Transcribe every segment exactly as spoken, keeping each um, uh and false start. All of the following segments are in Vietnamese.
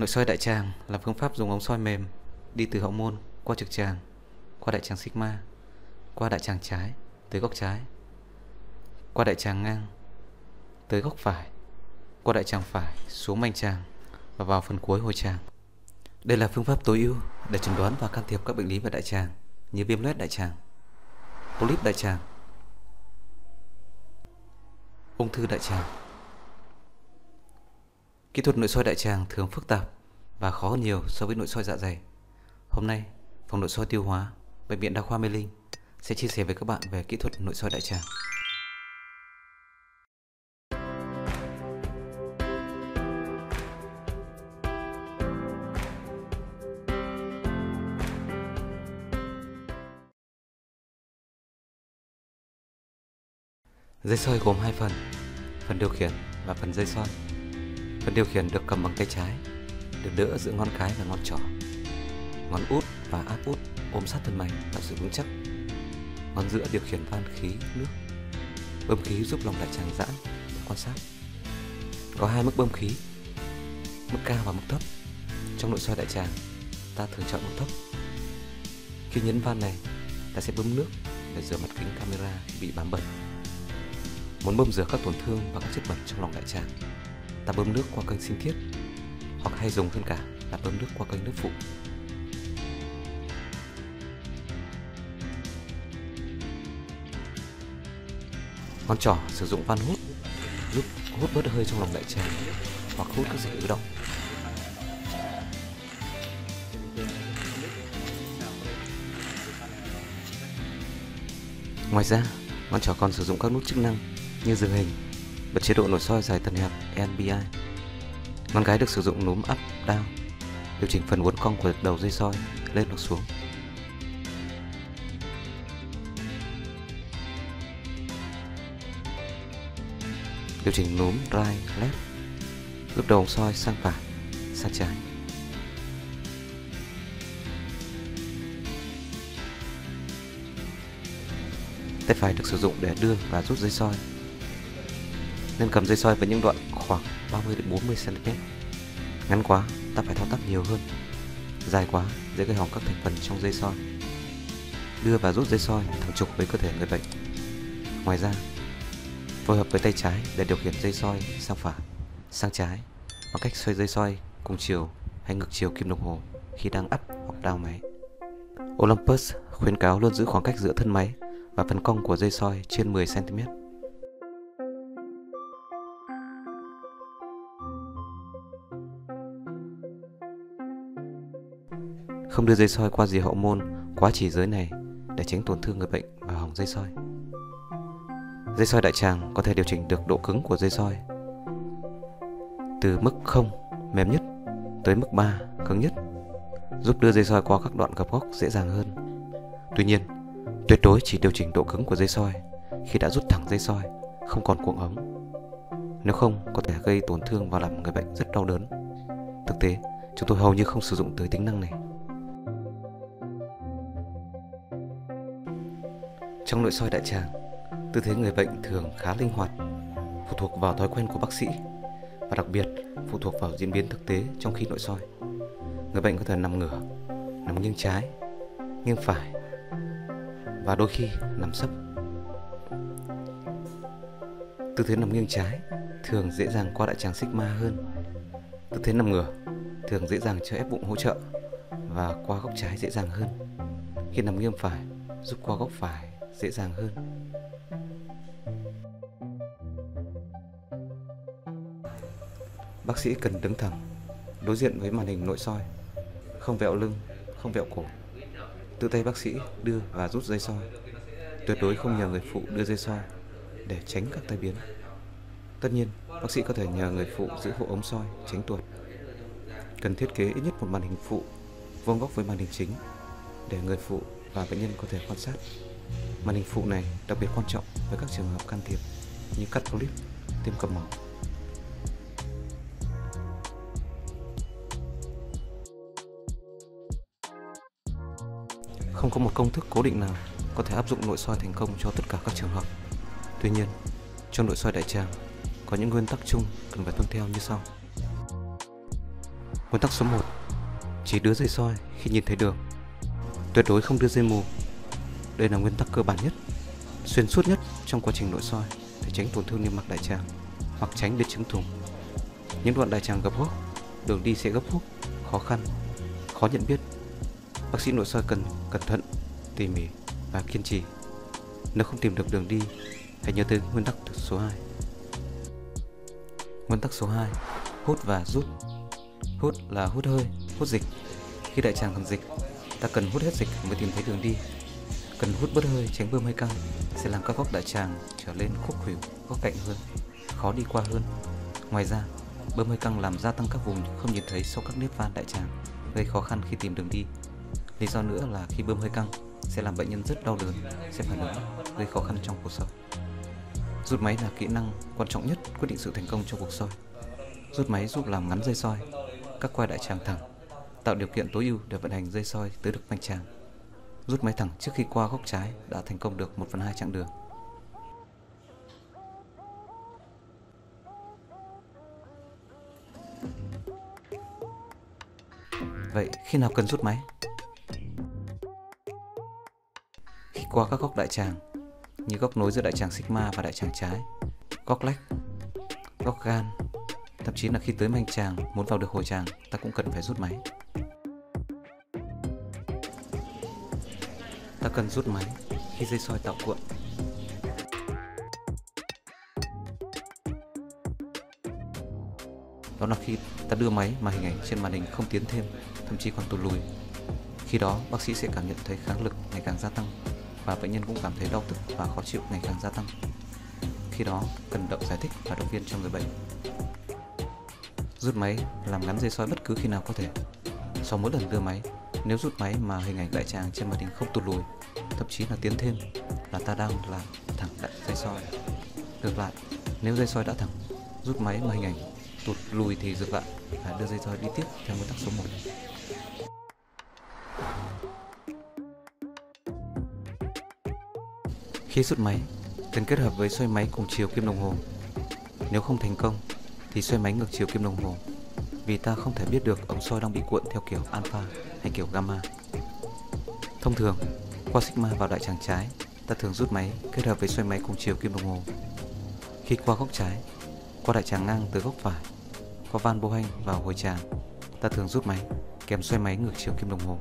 Nội soi đại tràng là phương pháp dùng ống soi mềm đi từ hậu môn qua trực tràng, qua đại tràng sigma, qua đại tràng trái tới góc trái, qua đại tràng ngang tới góc phải, qua đại tràng phải xuống manh tràng và vào phần cuối hồi tràng. Đây là phương pháp tối ưu để chẩn đoán và can thiệp các bệnh lý về đại tràng như viêm loét đại tràng, polyp đại tràng, ung thư đại tràng. Kỹ thuật nội soi đại tràng thường phức tạp và khó hơn nhiều so với nội soi dạ dày. Hôm nay, phòng nội soi tiêu hóa, Bệnh viện Đa khoa Mê Linh sẽ chia sẻ với các bạn về kỹ thuật nội soi đại tràng. Dây soi gồm hai phần, phần điều khiển và phần dây soi. Phần điều khiển được cầm bằng tay trái, được đỡ giữa ngón cái và ngón trỏ. Ngón út và áp út ôm sát thân mày tạo sự vững chắc. Ngón giữa điều khiển van khí nước, bơm khí giúp lòng đại tràng giãn để quan sát. Có hai mức bơm khí, mức cao và mức thấp. Trong nội soi đại tràng, ta thường chọn mức thấp. Khi nhấn van này, ta sẽ bơm nước để rửa mặt kính camera khi bị bám bẩn. Muốn bơm rửa các tổn thương và các chất bẩn trong lòng đại tràng, ta bơm nước qua kênh sinh thiết, hoặc hay dùng hơn cả là bơm nước qua kênh nước phụ. Ngón trỏ sử dụng van hút, giúp hút bớt hơi trong lòng đại tràng hoặc hút các dịch ứ động. Ngoài ra, ngón trỏ còn sử dụng các nút chức năng như dừng hình, bật chế độ nội soi dài tần hẹp N B I. Ngón cái được sử dụng núm up, down, điều chỉnh phần uốn cong của đầu dây soi lên hoặc xuống. Điều chỉnh núm right, left, giúp đầu soi sang phải, sang trái. Tay phải được sử dụng để đưa và rút dây soi, nên cầm dây soi với những đoạn khoảng ba mươi đến bốn mươi xăng ti mét. Ngắn quá, ta phải thao tác nhiều hơn. Dài quá, dễ gây hỏng các thành phần trong dây soi. Đưa và rút dây soi thẳng trục với cơ thể người bệnh. Ngoài ra, phối hợp với tay trái để điều khiển dây soi sang phải, sang trái bằng cách xoay dây soi cùng chiều hay ngược chiều kim đồng hồ khi đang up hoặc down máy. Olympus khuyến cáo luôn giữ khoảng cách giữa thân máy và phần cong của dây soi trên mười xăng ti mét. Không đưa dây soi qua rìa hậu môn quá chỉ giới này để tránh tổn thương người bệnh và hỏng dây soi. Dây soi đại tràng có thể điều chỉnh được độ cứng của dây soi từ mức không mềm nhất tới mức ba cứng nhất, giúp đưa dây soi qua các đoạn gập góc dễ dàng hơn. Tuy nhiên, tuyệt đối chỉ điều chỉnh độ cứng của dây soi khi đã rút thẳng dây soi, không còn cuộn ống. Nếu không, có thể gây tổn thương và làm người bệnh rất đau đớn. Thực tế, chúng tôi hầu như không sử dụng tới tính năng này. Trong nội soi đại tràng, tư thế người bệnh thường khá linh hoạt, phụ thuộc vào thói quen của bác sĩ và đặc biệt phụ thuộc vào diễn biến thực tế trong khi nội soi. Người bệnh có thể nằm ngửa, nằm nghiêng trái, nghiêng phải và đôi khi nằm sấp. Tư thế nằm nghiêng trái thường dễ dàng qua đại tràng sigma hơn. Tư thế nằm ngửa thường dễ dàng cho ép bụng hỗ trợ và qua góc trái dễ dàng hơn. Khi nằm nghiêng phải giúp qua góc phải dễ dàng hơn. Bác sĩ cần đứng thẳng, đối diện với màn hình nội soi, không vẹo lưng, không vẹo cổ. Tự tay bác sĩ đưa và rút dây soi, tuyệt đối không nhờ người phụ đưa dây soi để tránh các tai biến. Tất nhiên, bác sĩ có thể nhờ người phụ giữ hộ ống soi tránh tuột. Cần thiết kế ít nhất một màn hình phụ vuông góc với màn hình chính để người phụ và bệnh nhân có thể quan sát. Màn hình phụ này đặc biệt quan trọng với các trường hợp can thiệp như cắt polyp, tiêm cầm máu. Không có một công thức cố định nào có thể áp dụng nội soi thành công cho tất cả các trường hợp. Tuy nhiên, trong nội soi đại tràng có những nguyên tắc chung cần phải tuân theo như sau. Nguyên tắc số một. Chỉ đưa dây soi khi nhìn thấy đường. Tuyệt đối không đưa dây mù. Đây là nguyên tắc cơ bản nhất, xuyên suốt nhất trong quá trình nội soi để tránh tổn thương niêm mạc đại tràng hoặc tránh biến chứng thủng. Những đoạn đại tràng gấp khúc, đường đi sẽ gấp khúc, khó khăn, khó nhận biết. Bác sĩ nội soi cần cẩn thận, tỉ mỉ và kiên trì. Nếu không tìm được đường đi, hãy nhớ tới nguyên tắc số hai. Nguyên tắc số hai. Hút và rút. Hút là hút hơi, hút dịch. Khi đại tràng còn dịch, ta cần hút hết dịch mới tìm thấy đường đi. Cần hút bớt hơi, tránh bơm hơi căng sẽ làm các góc đại tràng trở lên khúc khuỷu, góc cạnh hơn, khó đi qua hơn. Ngoài ra, bơm hơi căng làm gia tăng các vùng không nhìn thấy sau các nếp van đại tràng, gây khó khăn khi tìm đường đi. Lý do nữa là khi bơm hơi căng sẽ làm bệnh nhân rất đau đớn, sẽ phải nổi, gây khó khăn trong cuộc soi. Rút máy là kỹ năng quan trọng nhất quyết định sự thành công trong cuộc soi. Rút máy giúp làm ngắn dây soi, các quai đại tràng thẳng, tạo điều kiện tối ưu để vận hành dây soi tới được manh tràng. Rút máy thẳng trước khi qua góc trái đã thành công được một phần hai chặng đường. Vậy khi nào cần rút máy? Khi qua các góc đại tràng, như góc nối giữa đại tràng sigma và đại tràng trái, góc lách, góc gan, thậm chí là khi tới manh tràng muốn vào được hồi tràng, ta cũng cần phải rút máy. Ta cần rút máy khi dây soi tạo cuộn. Đó là khi ta đưa máy mà hình ảnh trên màn hình không tiến thêm, thậm chí còn tụt lùi. Khi đó, bác sĩ sẽ cảm nhận thấy kháng lực ngày càng gia tăng và bệnh nhân cũng cảm thấy đau tức và khó chịu ngày càng gia tăng. Khi đó, cần động giải thích và động viên cho người bệnh. Rút máy làm ngắn dây soi bất cứ khi nào có thể. Sau mỗi lần đưa máy, nếu rút máy mà hình ảnh đại tràng trên màn hình không tụt lùi, thậm chí là tiến thêm, là ta đang làm thẳng đại dây soi. Ngược lại, nếu dây soi đã thẳng, rút máy mà hình ảnh tụt lùi thì dừng lại và đưa dây soi đi tiếp theo nguyên tắc số một. Khi rút máy, cần kết hợp với xoay máy cùng chiều kim đồng hồ. Nếu không thành công thì xoay máy ngược chiều kim đồng hồ, vì ta không thể biết được ống soi đang bị cuộn theo kiểu alpha hay kiểu gamma. Thông thường, qua sigma vào đại tràng trái, ta thường rút máy kết hợp với xoay máy cùng chiều kim đồng hồ. Khi qua góc trái, qua đại tràng ngang tới góc phải, qua van Boeing vào hồi tràng, ta thường rút máy kèm xoay máy ngược chiều kim đồng hồ.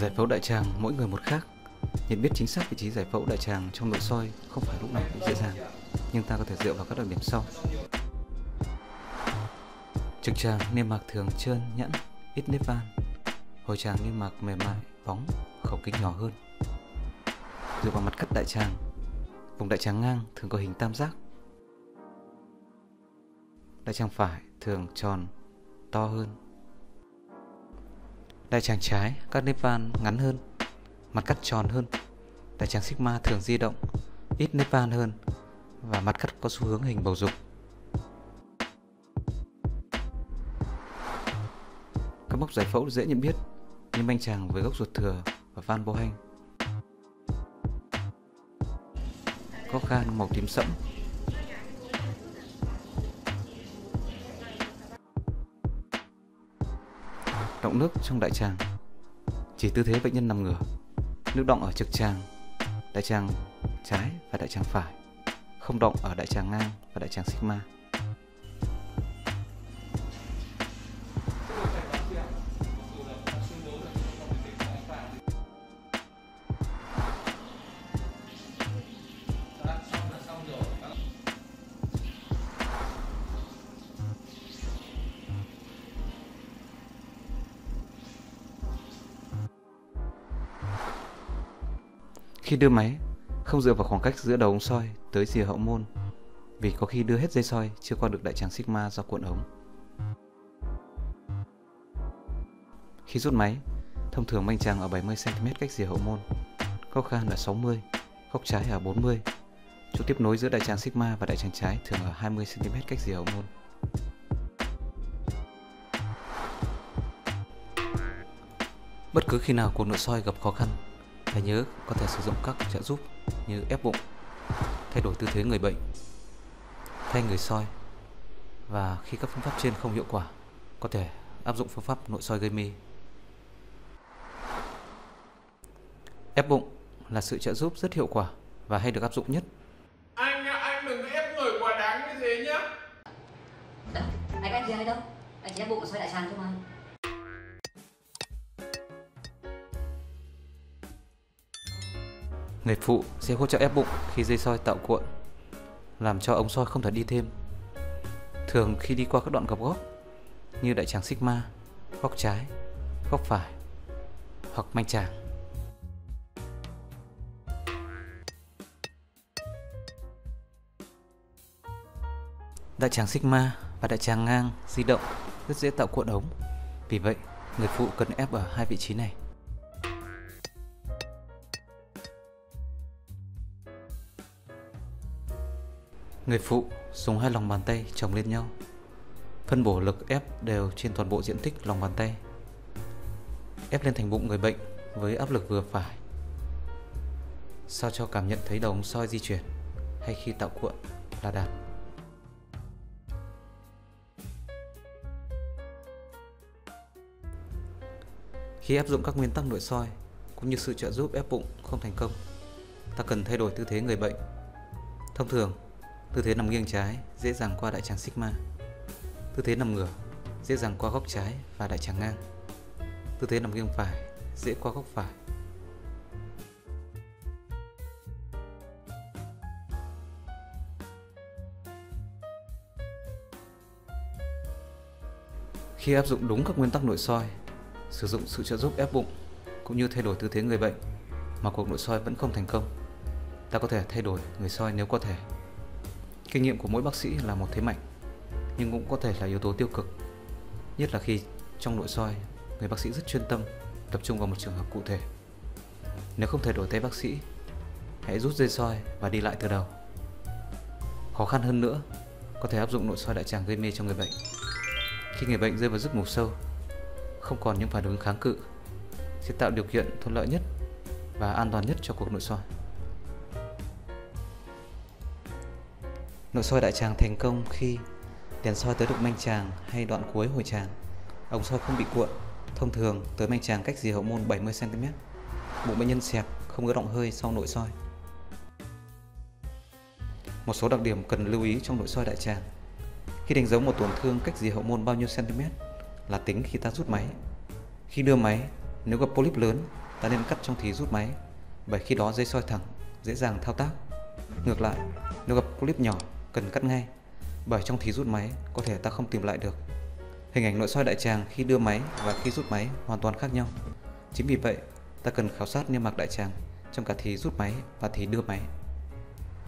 Giải phẫu đại tràng mỗi người một khác. Nhận biết chính xác vị trí giải phẫu đại tràng trong nội soi không phải lúc nào cũng dễ dàng, nhưng ta có thể dựa vào các đặc điểm sau. Trực tràng niêm mạc thường trơn nhẵn, ít nếp van. Hồi tràng niêm mạc mềm mại, bóng, khẩu kính nhỏ hơn. Dựa vào mặt cắt đại tràng, vùng đại tràng ngang thường có hình tam giác. Đại tràng phải thường tròn, to hơn. Đại tràng trái, các nếp van ngắn hơn, mặt cắt tròn hơn. Đại tràng sigma thường di động, ít nếp van hơn và mặt cắt có xu hướng hình bầu dục. Các mốc giải phẫu dễ nhận biết như manh tràng với gốc ruột thừa và van Boeing. có gan màu tím sẫm. Động nước trong đại tràng, chỉ tư thế bệnh nhân nằm ngửa, nước động ở trực tràng, đại tràng trái và đại tràng phải, không động ở đại tràng ngang và đại tràng sigma. Khi đưa máy, không dựa vào khoảng cách giữa đầu ống soi tới rìa hậu môn, vì có khi đưa hết dây soi chưa qua được đại tràng sigma do cuộn ống. Khi rút máy, thông thường manh tràng ở bảy mươi xăng ti mét cách rìa hậu môn, góc khan ở sáu mươi, góc trái ở bốn mươi. Chỗ tiếp nối giữa đại tràng sigma và đại tràng trái thường ở hai mươi xăng ti mét cách rìa hậu môn. Bất cứ khi nào cuộc nội soi gặp khó khăn, hãy nhớ có thể sử dụng các trợ giúp như ép bụng, thay đổi tư thế người bệnh, thay người soi, và khi các phương pháp trên không hiệu quả, có thể áp dụng phương pháp nội soi gây mê. Ép bụng là sự trợ giúp rất hiệu quả và hay được áp dụng nhất. Anh nhá, anh đừng ép người quá đáng như thế nhá. Đã, anh anh gì hay đâu, anh chỉ ép bụng xoay đại tràng thôi mà. Người phụ sẽ hỗ trợ ép bụng khi dây soi tạo cuộn, làm cho ống soi không thể đi thêm. Thường khi đi qua các đoạn gập góc như đại tràng sigma, góc trái, góc phải hoặc manh tràng. Đại tràng sigma và đại tràng ngang di động rất dễ tạo cuộn ống, vì vậy người phụ cần ép ở hai vị trí này. Người phụ dùng hai lòng bàn tay chồng lên nhau, phân bổ lực ép đều trên toàn bộ diện tích lòng bàn tay, ép lên thành bụng người bệnh với áp lực vừa phải, sao cho cảm nhận thấy đầu ống soi di chuyển hay khi tạo cuộn là đạt. Khi áp dụng các nguyên tắc nội soi cũng như sự trợ giúp ép bụng không thành công, ta cần thay đổi tư thế người bệnh. Thông thường, tư thế nằm nghiêng trái dễ dàng qua đại tràng sigma, tư thế nằm ngửa dễ dàng qua góc trái và đại tràng ngang, tư thế nằm nghiêng phải dễ qua góc phải. Khi áp dụng đúng các nguyên tắc nội soi, sử dụng sự trợ giúp ép bụng cũng như thay đổi tư thế người bệnh mà cuộc nội soi vẫn không thành công, ta có thể thay đổi người soi nếu có thể. Kinh nghiệm của mỗi bác sĩ là một thế mạnh, nhưng cũng có thể là yếu tố tiêu cực, nhất là khi trong nội soi người bác sĩ rất chuyên tâm, tập trung vào một trường hợp cụ thể. Nếu không thể đổi tay bác sĩ, hãy rút dây soi và đi lại từ đầu. Khó khăn hơn nữa, có thể áp dụng nội soi đại tràng gây mê cho người bệnh. Khi người bệnh rơi vào giấc ngủ sâu, không còn những phản ứng kháng cự, sẽ tạo điều kiện thuận lợi nhất và an toàn nhất cho cuộc nội soi. Nội soi đại tràng thành công khi đèn soi tới được manh tràng hay đoạn cuối hồi tràng, ống soi không bị cuộn, thông thường tới manh tràng cách rìa hậu môn bảy mươi xăng ti mét, bụng bệnh nhân xẹp, không có động hơi sau nội soi. Một số đặc điểm cần lưu ý trong nội soi đại tràng. Khi đánh dấu một tổn thương cách rìa hậu môn bao nhiêu cm là tính khi ta rút máy. Khi đưa máy, nếu gặp polyp lớn, ta nên cắt trong thì rút máy, bởi khi đó dây soi thẳng, dễ dàng thao tác. Ngược lại, nếu gặp polyp nhỏ, cần cắt ngay, bởi trong thí rút máy có thể ta không tìm lại được. Hình ảnh nội soi đại tràng khi đưa máy và khi rút máy hoàn toàn khác nhau. Chính vì vậy, ta cần khảo sát niêm mạc đại tràng trong cả thí rút máy và thí đưa máy.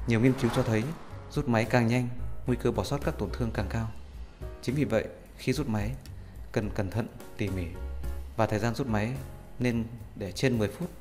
Nhiều nghiên cứu cho thấy, rút máy càng nhanh, nguy cơ bỏ sót các tổn thương càng cao. Chính vì vậy, khi rút máy, cần cẩn thận, tỉ mỉ, và thời gian rút máy nên để trên mười phút